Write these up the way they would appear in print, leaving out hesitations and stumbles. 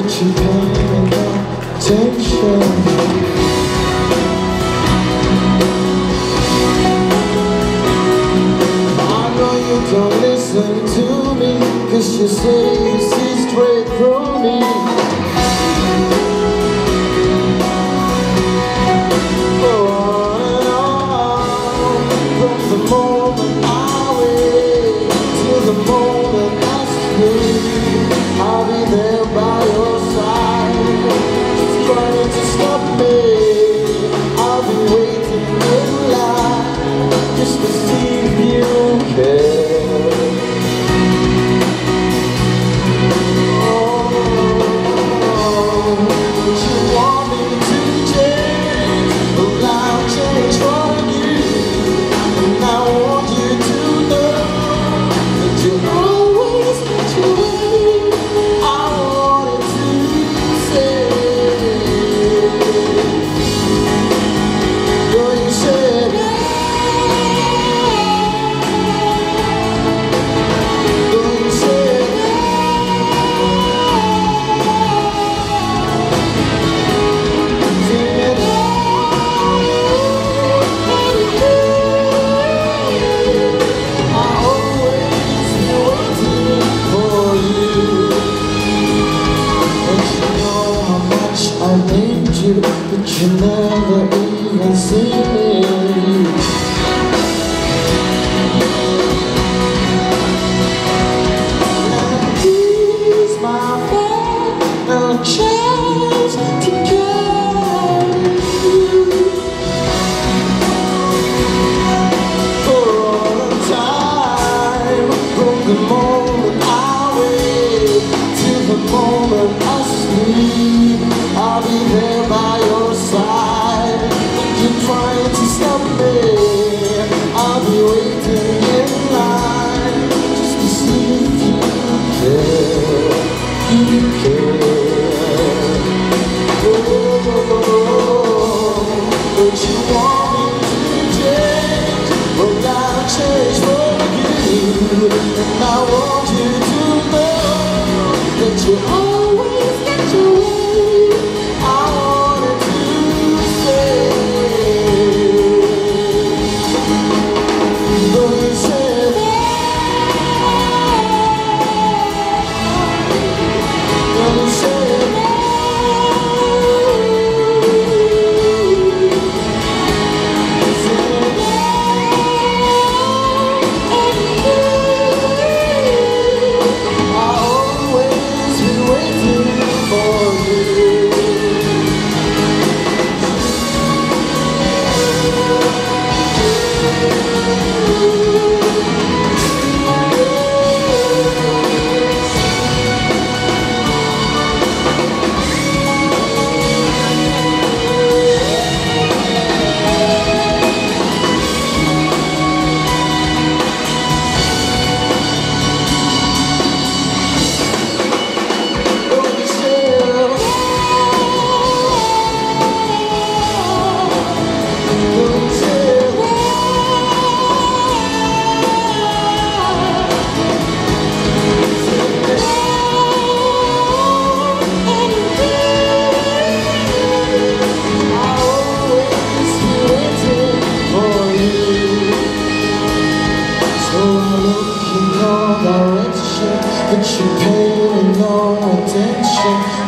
that you pay attention. I know you don't listen to me, 'cause you say you see straight through me. Oh, and on, from the moment I wait to the moment I sleep, I'll be there by your side. Just trying to stop me, I'll be waiting in line just to see if you care. But you never even see me. And he's my friend, no chance to carry you. For all the time, from the moment I wake to the moment I sleep, I'll be there. And I want you to know that you always get your way. I wanted to say, though you said no, you said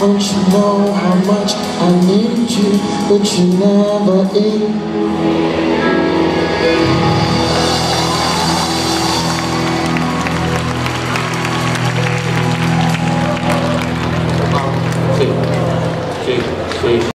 don't you know how much I need you, but you never in.